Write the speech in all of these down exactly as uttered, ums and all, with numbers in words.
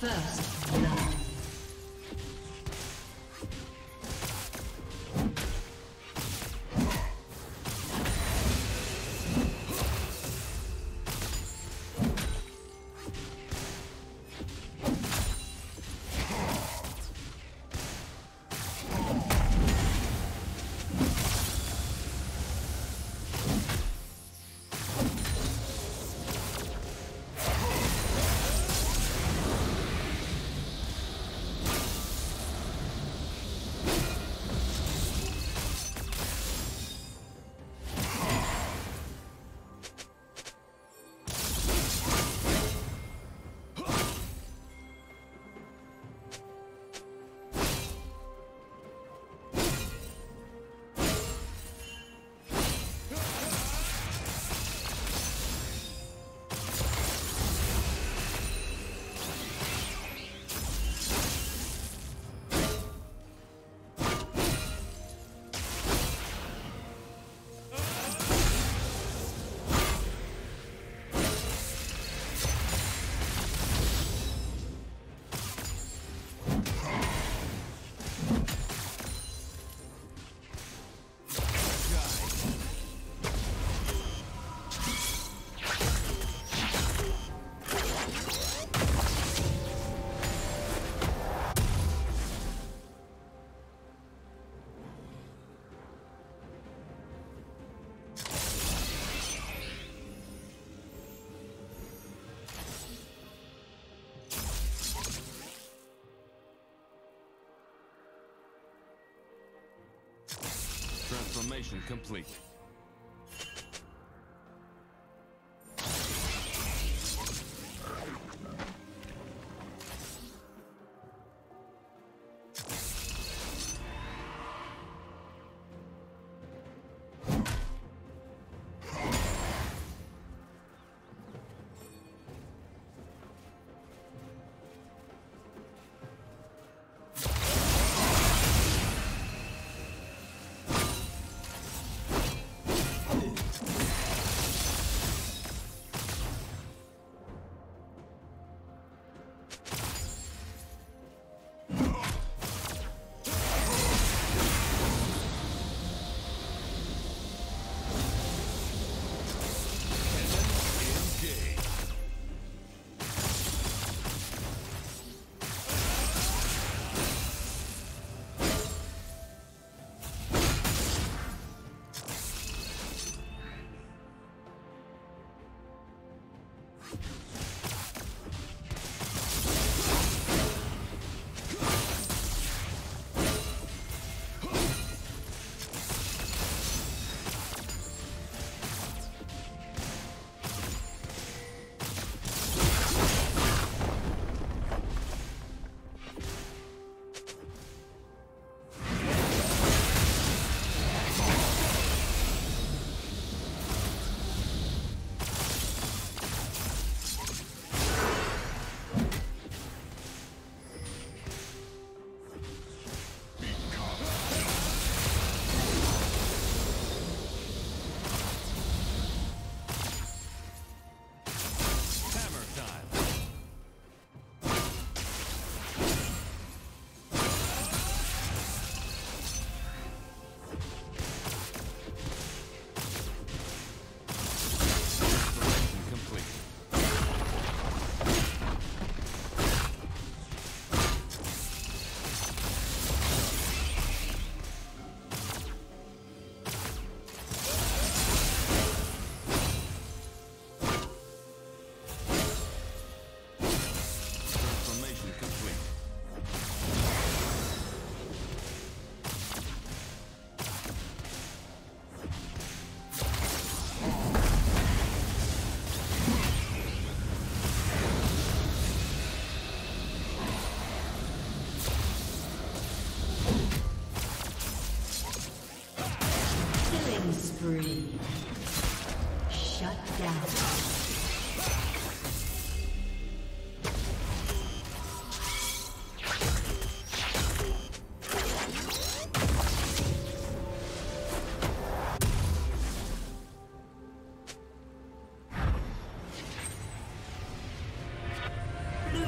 First love. Transformation complete.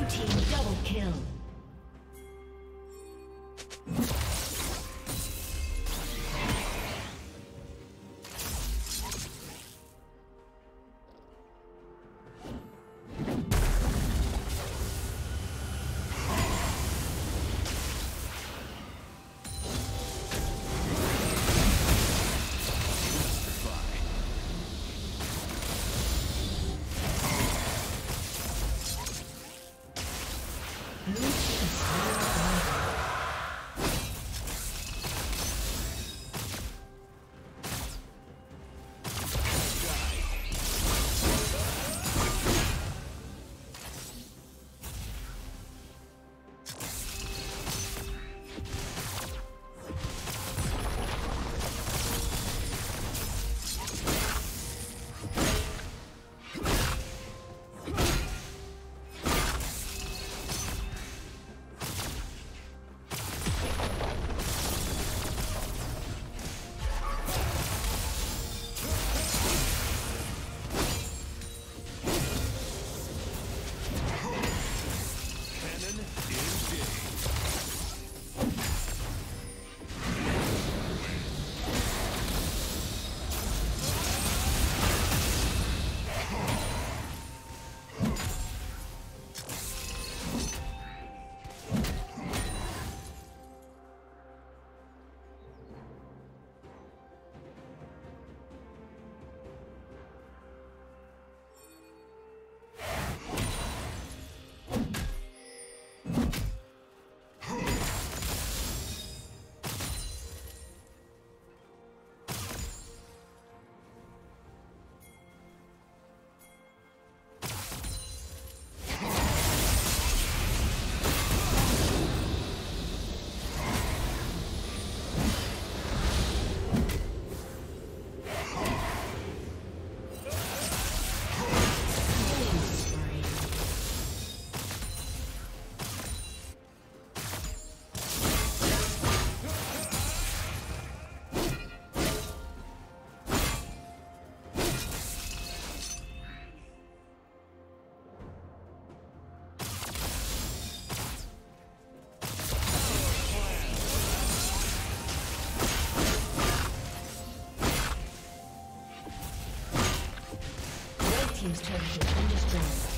Blue team double kill. Team's turret has been destroyed.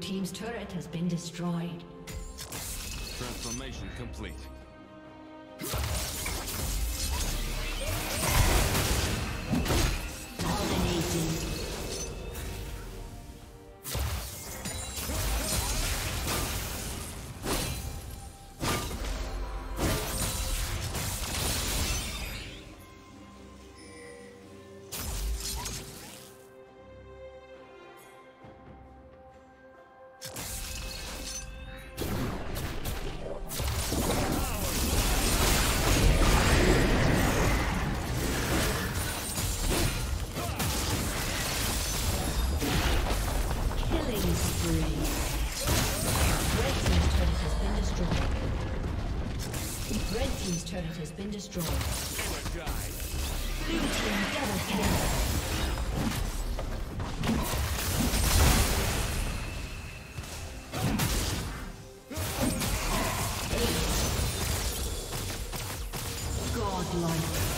Blue team's turret has been destroyed. Transformation complete. Been destroyed. Blue team double kill. Eight. Godlike.